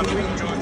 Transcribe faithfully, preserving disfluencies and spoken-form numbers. about